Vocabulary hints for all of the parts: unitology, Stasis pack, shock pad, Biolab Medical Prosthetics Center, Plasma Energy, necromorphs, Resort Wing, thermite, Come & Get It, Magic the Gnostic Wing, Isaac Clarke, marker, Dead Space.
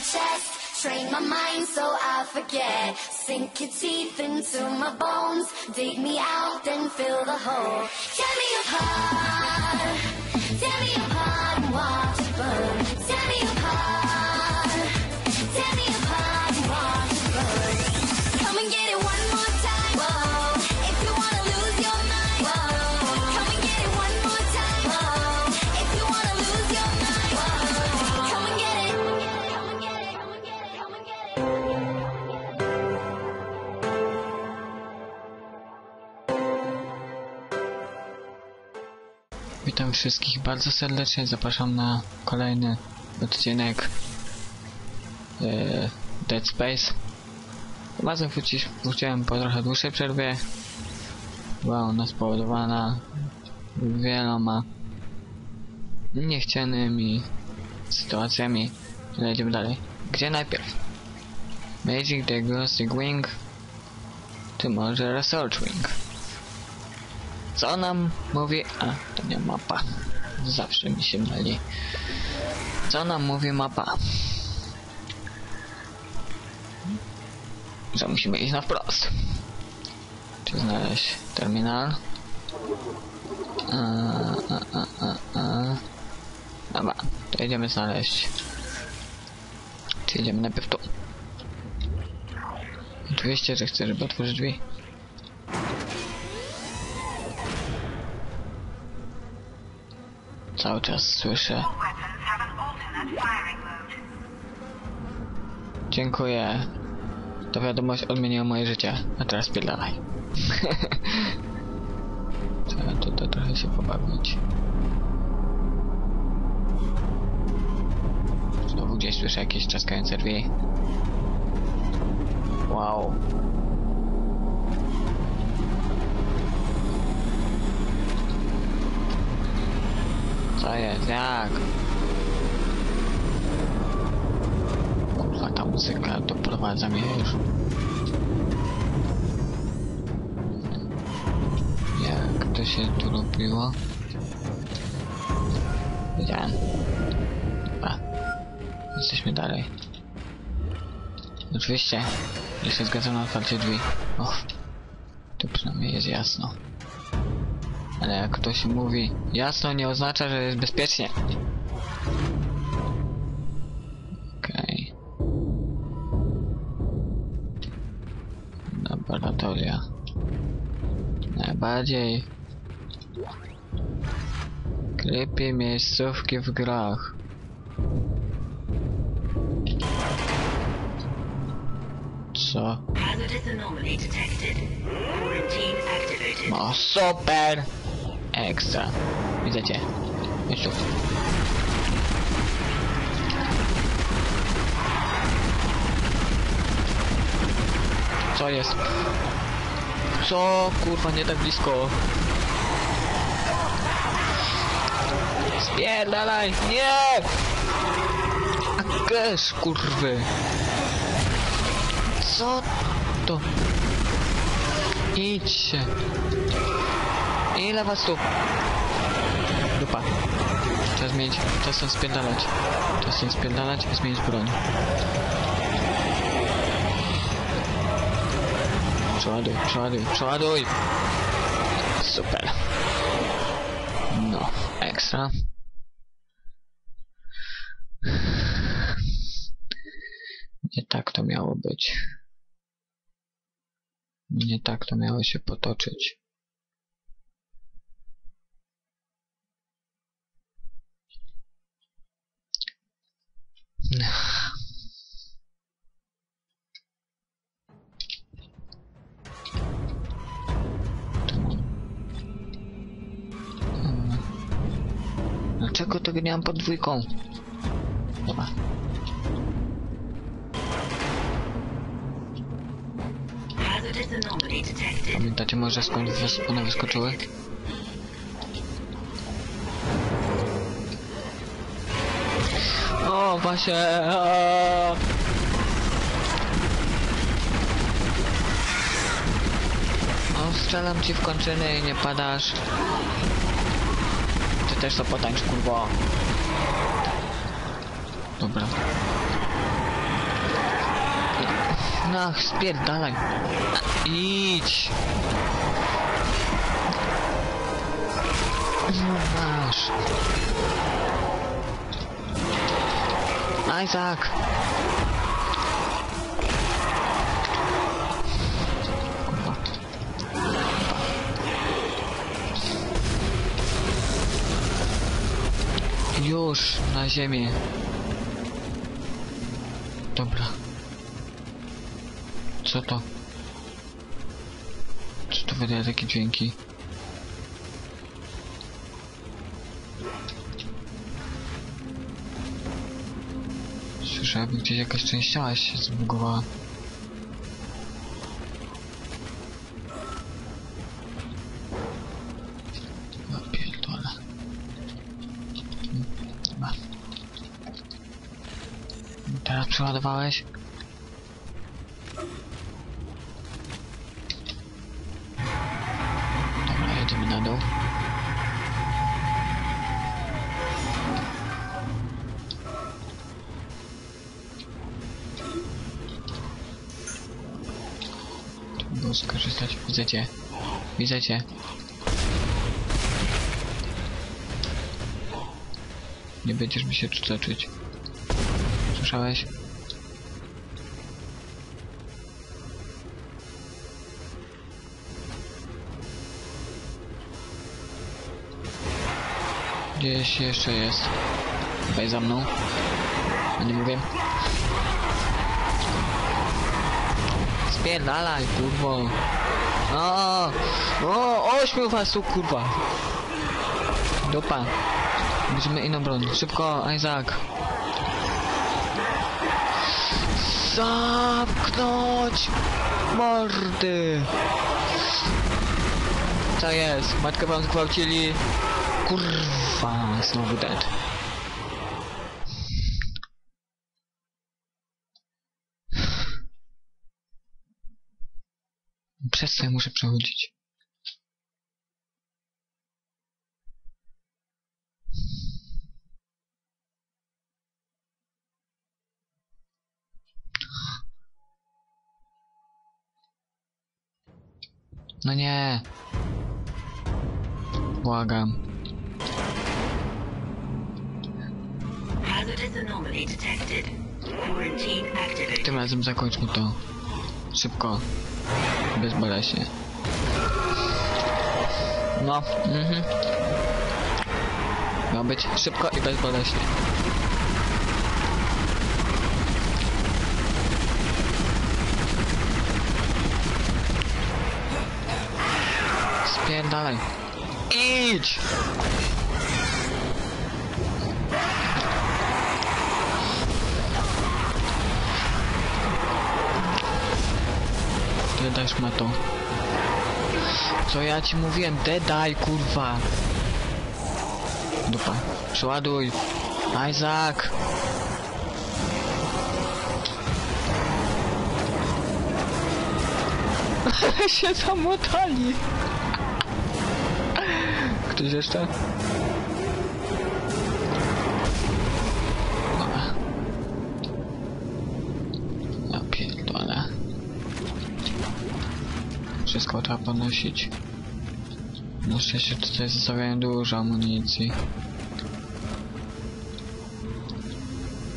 chest, train my mind so I forget. Sink your teeth into my bones, dig me out and fill the hole. Tear me apart and watch it burn. Tear me apart, tear me apart and watch it burn. Come and get it one more time, whoa. If you wanna lose your mind, whoa. Come and get it one more time, whoa. If you wanna lose your mind, whoa. Come and get it, come and get it, come and get it, come and get it, come and get it. Witam wszystkich bardzo serdecznie, zapraszam na kolejny odcinek Dead Space. Tym razem wróciłem po trochę dłuższej przerwie. Była ona spowodowana wieloma niechcianymi sytuacjami, ale jedziemy dalej. Gdzie najpierw? Magic the Gnostic Wing, czy może Resort Wing? Co nam mówi... A, to nie mapa. Zawsze mi się myli. Co nam mówi mapa? Że musimy iść na wprost. Czy znaleźć terminal? Dobra, to idziemy znaleźć. Czy idziemy najpierw tu? Oczywiście, że chcę, żeby otworzyć drzwi. Cały czas słyszę. Dziękuję. Ta wiadomość odmieniła moje życie. A teraz pierdalaj. Trzeba tutaj trochę się pobawić. Znowu gdzieś słyszę jakieś trzaskające drzwi. Wow. Co jest? Jak? Kurwa, ta muzyka doprowadza mnie już. Jak to się tu robiło? Wiedziałem. Dobra. Jesteśmy dalej. Oczywiście. Ja się zgadzam na otwarcie drzwi. Och. Tu przynajmniej jest jasno. Ale jak ktoś mówi jasno, nie oznacza, że jest bezpiecznie. Okej. Laboratoria. Najbardziej creepy miejscówki w grach. Co? No super! Ekstra. Widzę cię. Idź tu. Co jest? Co? Kurwa, nie tak blisko. Spierdalaj! Nie! A też, kurwy. Co to? Idź się. Ile was tu? Dupa. Trzeba zmienić. Czasem spierdalać. Czasem spierdalać i zmienić broń. Przeładuj, przeładuj, przeładuj! Super. No, ekstra. Nie tak to miało być. Nie tak to miało się potoczyć. Dlaczego tego nie mam pod dwójką? Dobra. Pamiętacie może skąd one wyskoczyły? O, właśnie! O, strzelam ci w kończyny i nie padasz. Ty też to potańcz, kurwo. Dobra. Ach, spierdalaj. Idź. No masz. Isaac. Już na ziemię. Dobra. Co to? Co to wydaje takie dźwięki? Słyszę, jakby gdzieś jakaś część ciała się zbugowała. Teraz przeładowałeś? Dobra, jedziemy na dół. Tu było skorzystać. Widzę cię. Widzę cię. Nie będziesz mi się przytoczyć. Słyszałeś? Gdzieś jeszcze jest. Chyba za mną. A nie mówię. Spierdalaj, kurwo. O! O! 8 was tu, kurwa. Dupa. Bierzemy inną broń. Szybko, Isaac. Zamknąć mordy. Co jest? Matkę wam zgwałcili. Kurwa, znowu dead. Przez co ja muszę przechodzić? No nie. Błagam. Tym razem zakończmy to. Szybko. Bez boleśnie. No, mhm. Ma być szybko i bez boleśnie. Dalej. Idź! Ty dasz ma to. Co ja ci mówiłem? Ty daj, kurwa. Dupa. Przeładuj. Isaac. Ale się zamotali. Ktoś jeszcze? Ja pierdolę. Wszystko trzeba ponosić. Na szczęście tutaj zostawiają dużo amunicji.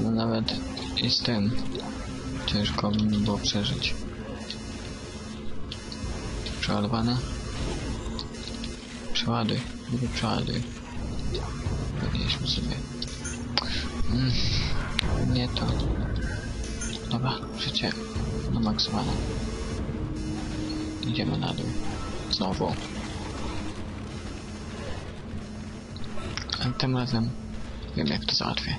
No nawet i z tym ciężko mi było przeżyć. Przeładowane? Przeładuj. Wyprzaduj. Podnieśmy sobie. Nie to. Dobra, życie namaksowane. Idziemy na dół. Znowu. A tym razem wiem, jak to załatwię.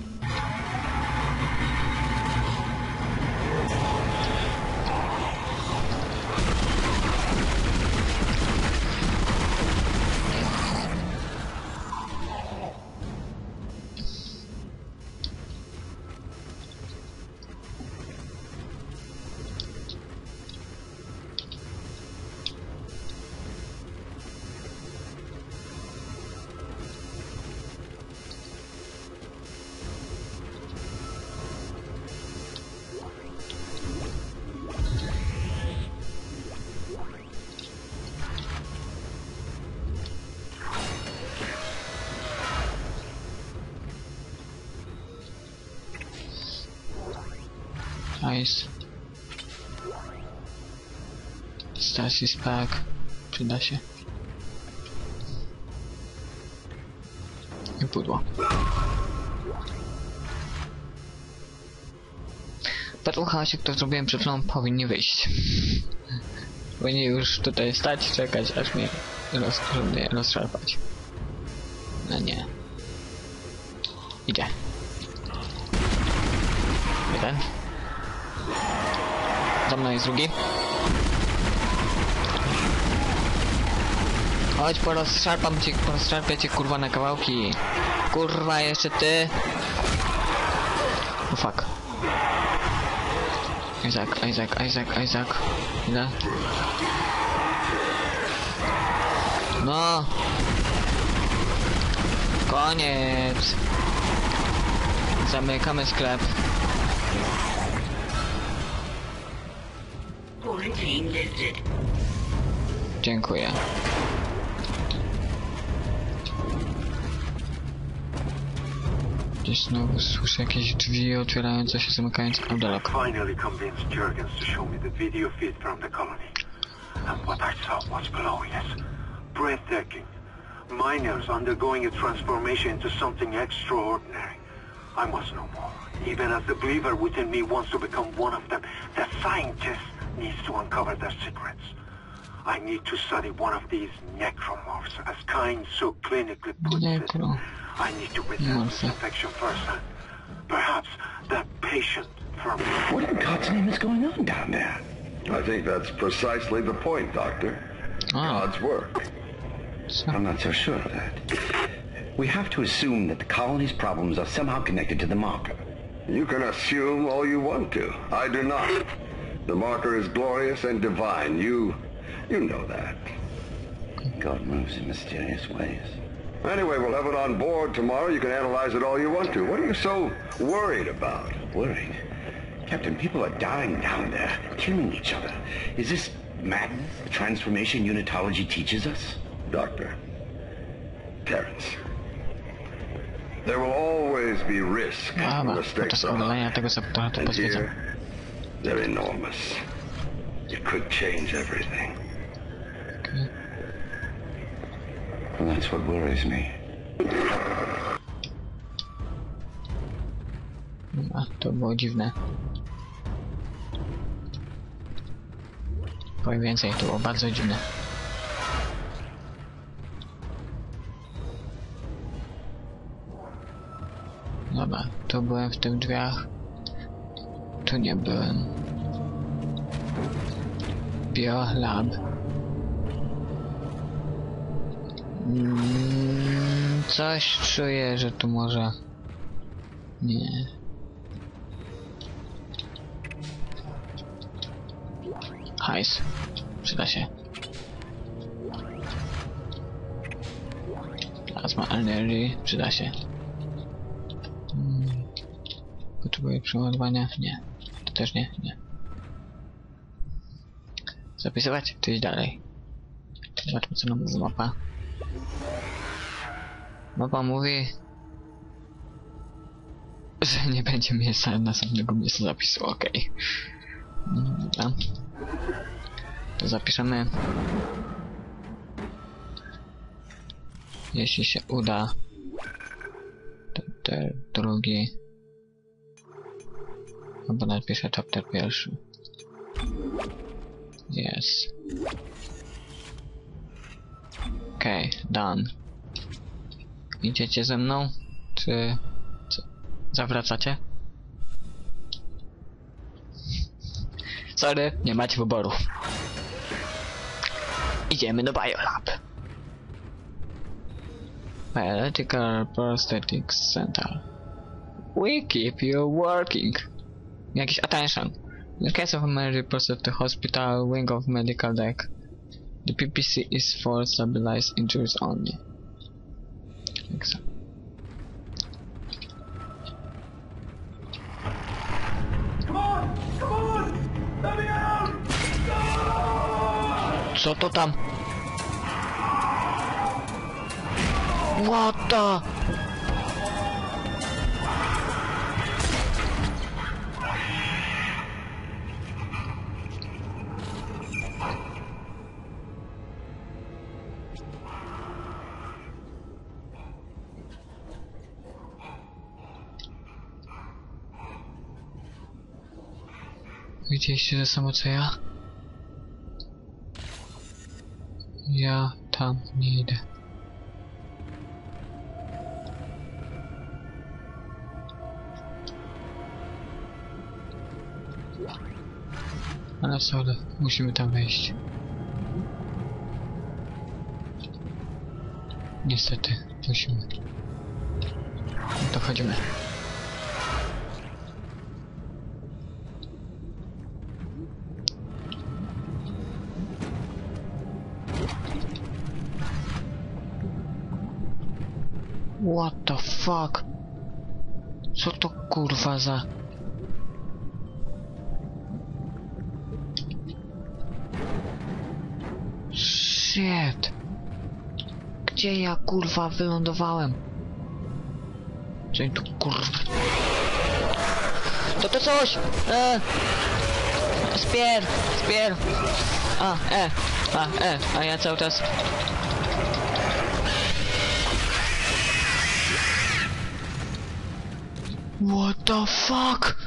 Nice. Stasis pack. Przyda się. I pudło. Battle House'ie, które zrobiłem przed chwilą, powinny wyjść. Powinni już tutaj stać, czekać, aż mnie rozszarpać. No nie. Idzie. Jeden. Za mną jest drugi. Chodź, porozszarpię cię, kurwa, na kawałki. Kurwa, jeszcze ty. Oh fuck. Isaac. Ile? No. Koniec. Zamykamy sklep. Dziękuję. Gdzieś znowu słyszę jakieś drzwi otwierające się, zamykające audiolog. Miners undergoing a transformation into something extraordinary. I must know more. Even as the believer within me wants to become one of them, the scientist needs to uncover their secrets. I need to study one of these necromorphs, as Kind so clinically puts it. I need to witness this infection firsthand. Perhaps that patient from... What in God's name is going on down there? I think that's precisely the point, Doctor. God's work. So. I'm not so sure of that. We have to assume that the colony's problems are somehow connected to the marker. You can assume all you want to. I do not. The marker is glorious and divine. You know that. God moves in mysterious ways. Anyway, we'll have it on board tomorrow. You can analyze it all you want to. What are you so worried about? Worried? Captain, people are dying down there, killing each other. Is this madness the transformation unitology teaches us? Doctor, Terrence, there will always be risk and mistakes and here, they're enormous. It could change everything. Okay. And that's what worries me. To było dziwne. Powiem więcej, to było bardzo dziwne. Dobra, tu byłem w tych drzwiach. Tu nie byłem. Biolab. Coś czuję, że tu może... Nie. Hajs. Przyda się. Plasma Energy. Przyda się. Potrzebuję przeładowania? Nie. To też nie? Nie. Zapisywać? To iść dalej. Zobaczmy, co nam mówi mapa. Mapa mówi, że nie będzie miejsca następnego miejsca zapisu. Ok. Dobra. To zapiszemy. Jeśli się uda. Chapter drugi. Albo napiszę chapter pierwszy. Yes. Okej, done. Idziecie ze mną? Czy... Co? Zawracacie? Sorry, nie macie wyboru. Idziemy do Biolab. Medical Prosthetics Center. We keep you working. Jakiś attention. In the case of a major prosthetic hospital wing of medical deck, the PPC is for stabilized injuries only. Like so. Come on! Let me out! No! Co to tam? What the? Widzieliście to samo co ja? Ja tam nie idę. Ale sorry, musimy tam wejść. Niestety, musimy. No to wchodzimy. What the fuck? Co to kurwa za... Shit! Gdzie ja kurwa wylądowałem? Gdzie tu kurwa... To coś! Spier! A ja cały czas... What the fuck?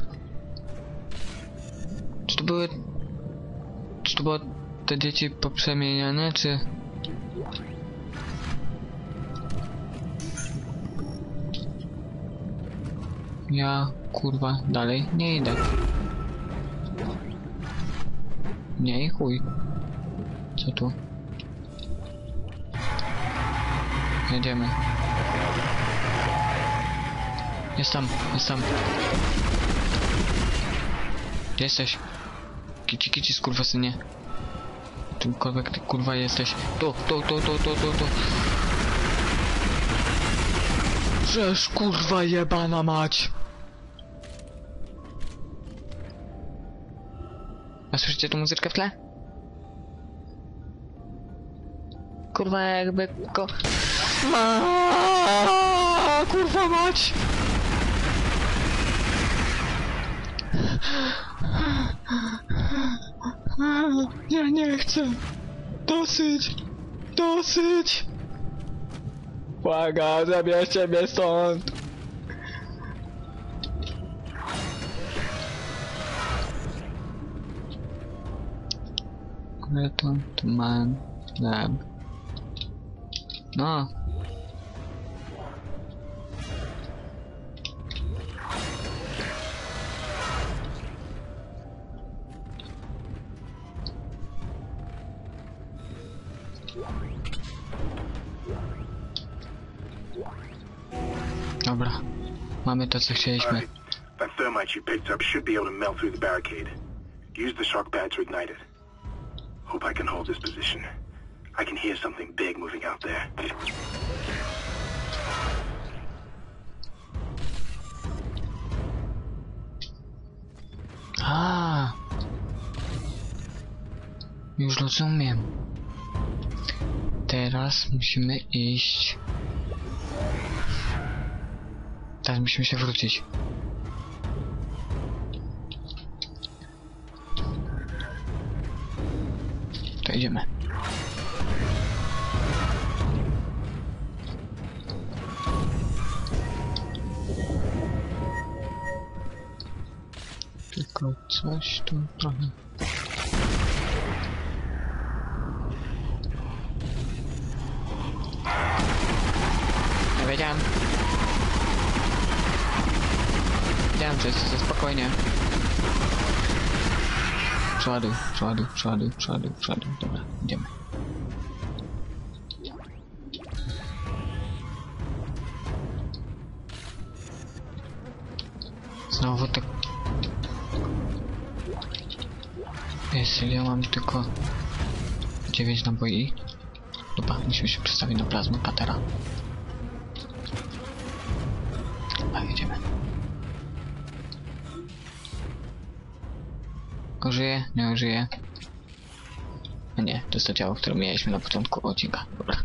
Czy to były te dzieci poprzemieniane, czy... Ja, kurwa, dalej nie idę. Nie i chuj. Co tu? Jedziemy. Jest tam. Gdzie jesteś? Kici, skurwysynie. Czymkolwiek ty kurwa jesteś. Tu. Żeż kurwa jebana mać. A słyszycie tą muzyczkę w tle? Kurwa jakby go... Kurwa mać! Ja nie chcę! Dosyć! Błaga, zabierzcie mnie stąd! Returned man lab. No! Dobra, mamy to co chcieliśmy. That thermite you picked up should be able to melt through the barricade. Use the shock pad to ignite it. Hope I can hold this position. I can hear something big moving out there. A, już rozumiem. Teraz musimy iść. Teraz musimy się wrócić. To idziemy. Tylko coś tu trochę. Ja wiedziałem. Wiedziałem, spokojnie. Przeładuj. Dobra, idziemy. Znowu tak... Jeśli ja mam tylko... 9 naboi. Dobra, musimy się przestawić na plazmę patera. A jedziemy. Użyję? Nie użyję. A nie, to jest to ciało, które mieliśmy na początku odcinka. Dobra.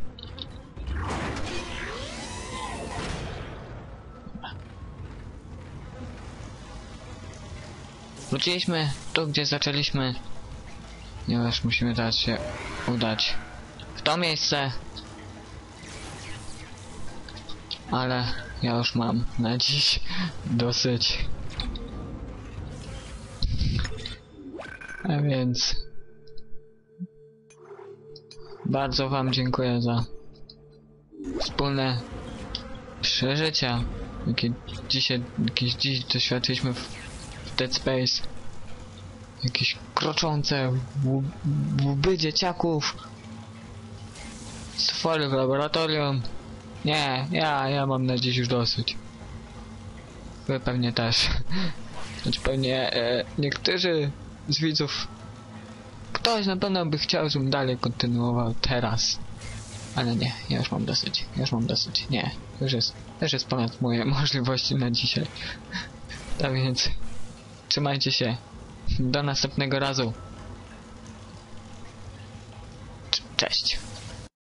Wróciliśmy tu, gdzie zaczęliśmy. Ponieważ musimy teraz się udać w to miejsce. Ale ja już mam na dziś dosyć. A więc... bardzo wam dziękuję za wspólne przeżycia, jakie dziś doświadczyliśmy w Dead Space. Jakieś kroczące łby dzieciaków, stwory w laboratorium. Nie, ja mam na dziś już dosyć. Wy pewnie też. Choć pewnie niektórzy z widzów, ktoś na pewno by chciał, żebym dalej kontynuował teraz. Ale nie, ja już mam dosyć, Nie, już jest ponad moje możliwości na dzisiaj. Tak więc, trzymajcie się. Do następnego razu. Cześć.